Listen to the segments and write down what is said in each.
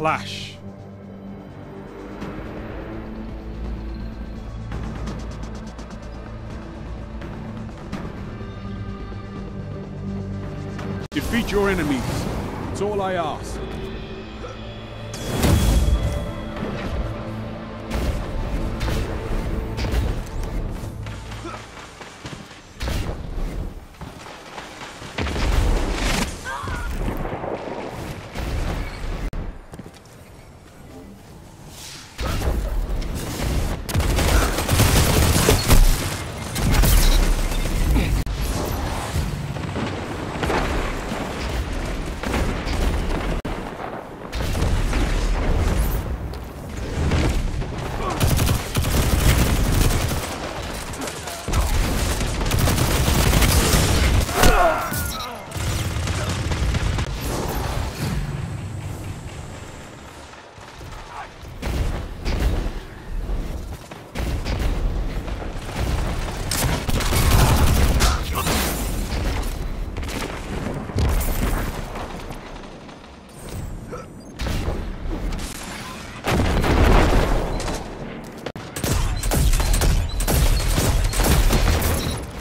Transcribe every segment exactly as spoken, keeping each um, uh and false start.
clash. Defeat your enemies. It's all I ask.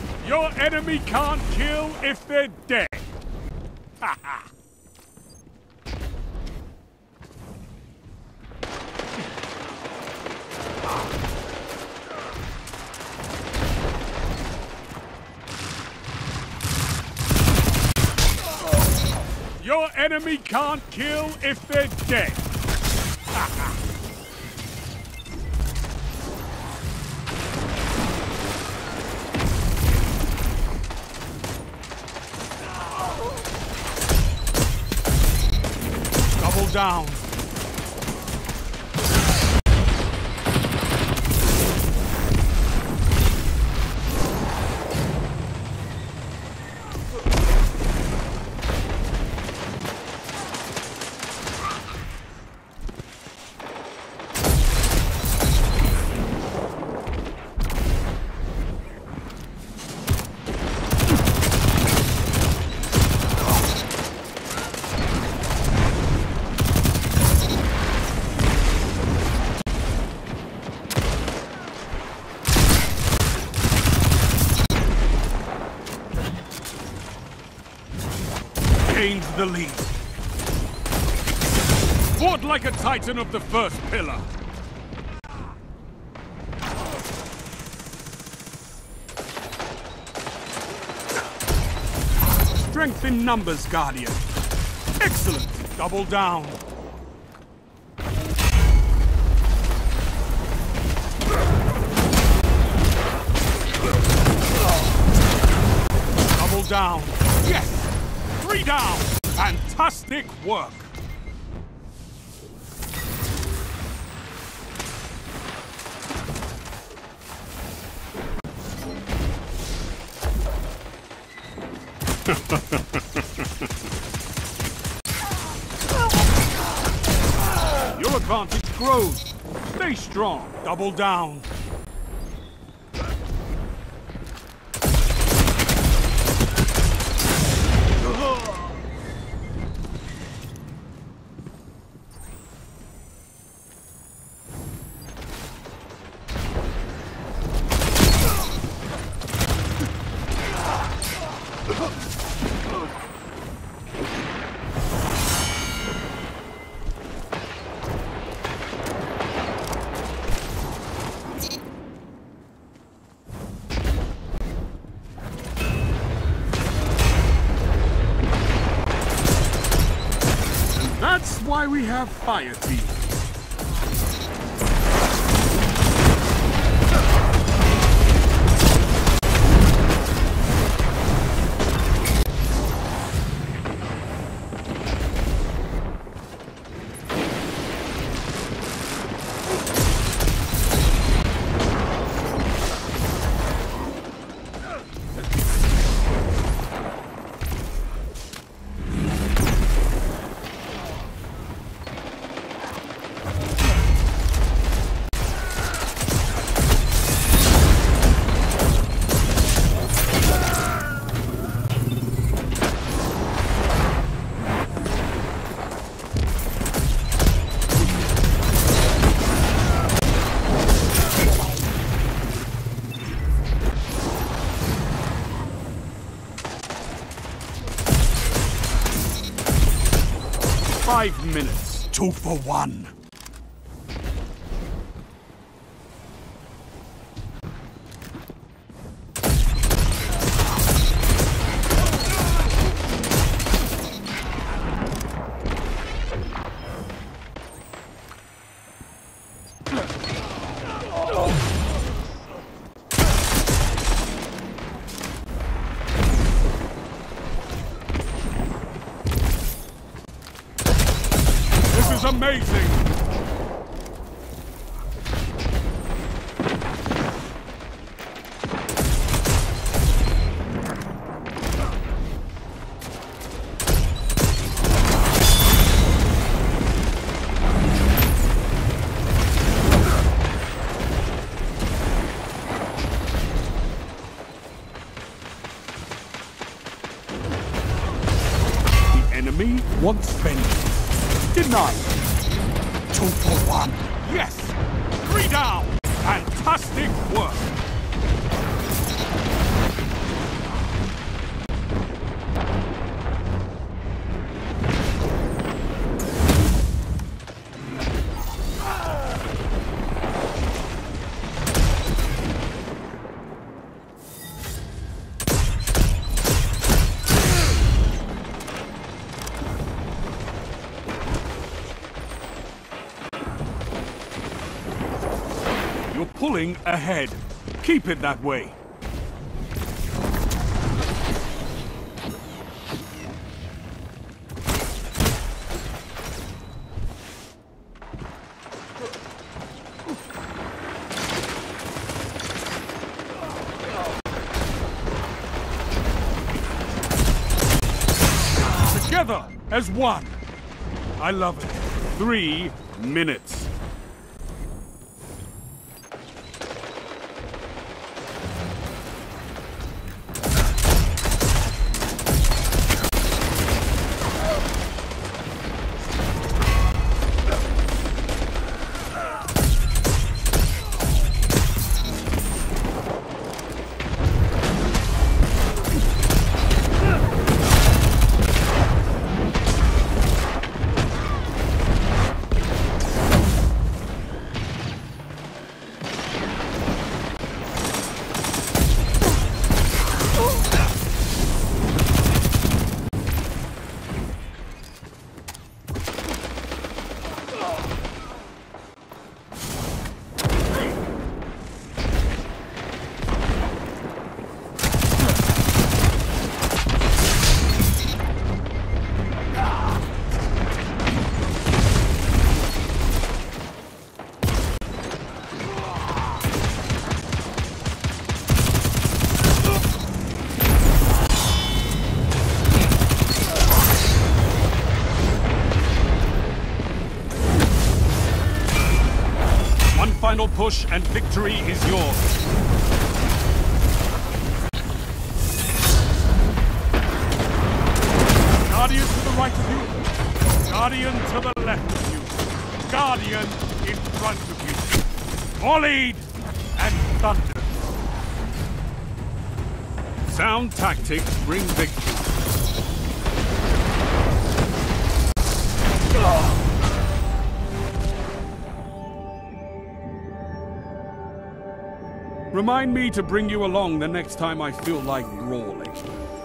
Enemy can't kill if they're dead. Ha ha. Your enemy can't kill if they're dead. Ha ha. Down. The lead. Fought like a titan of the first pillar. Strength in numbers, Guardian. Excellent. Double down. Double down. Yes. Three down. Fantastic work! Your advantage grows. Stay strong. Double down. Why we have fire team. Five minutes. Two for one. Amazing! The enemy wants vengeance. Denied! Two for one. Yes! Three down! Fantastic work! You're pulling ahead. Keep it that way. Together as one. I love it. Three minutes. Final push and victory is yours. Guardian to the right of you. Guardian to the left of you. Guardian in front of you. Volleyed and thunder. Sound tactics bring victory. Remind me to bring you along the next time I feel like brawling.